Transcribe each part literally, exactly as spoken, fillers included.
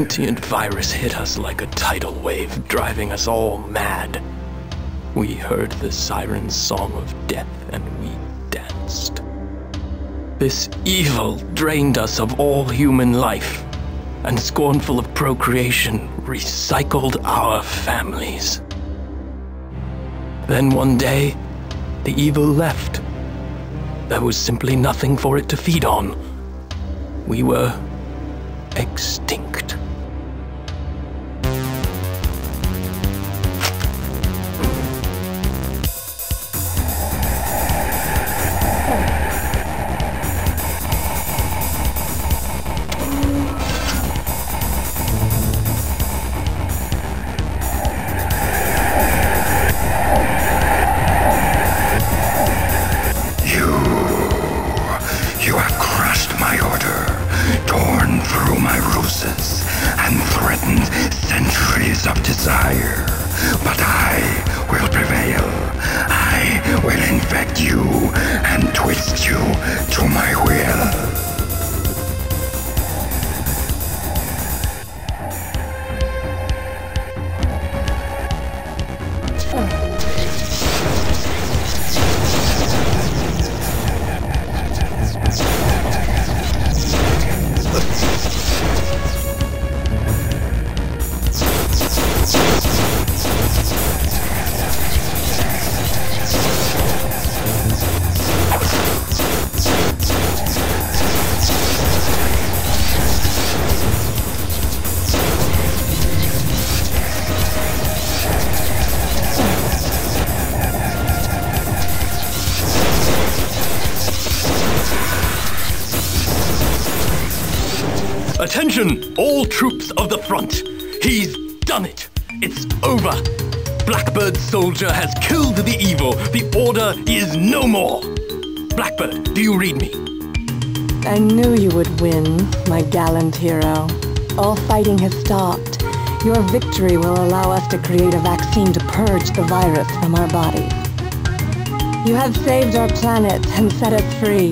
sentient virus hit us like a tidal wave, driving us all mad. We heard the siren's song of death and we danced. This evil drained us of all human life, and scornful of procreation, recycled our families. Then one day, the evil left. There was simply nothing for it to feed on. We were extinct. Attention, all troops of the front. He's done it. It's over. Blackbird soldier has killed the evil. The order is no more. Blackbird, do you read me? I knew you would win, my gallant hero. All fighting has stopped. Your victory will allow us to create a vaccine to purge the virus from our bodies. You have saved our planet and set us free.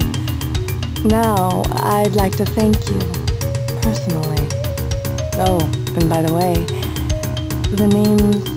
Now, I'd like to thank you. Personally. Oh, and by the way, the name's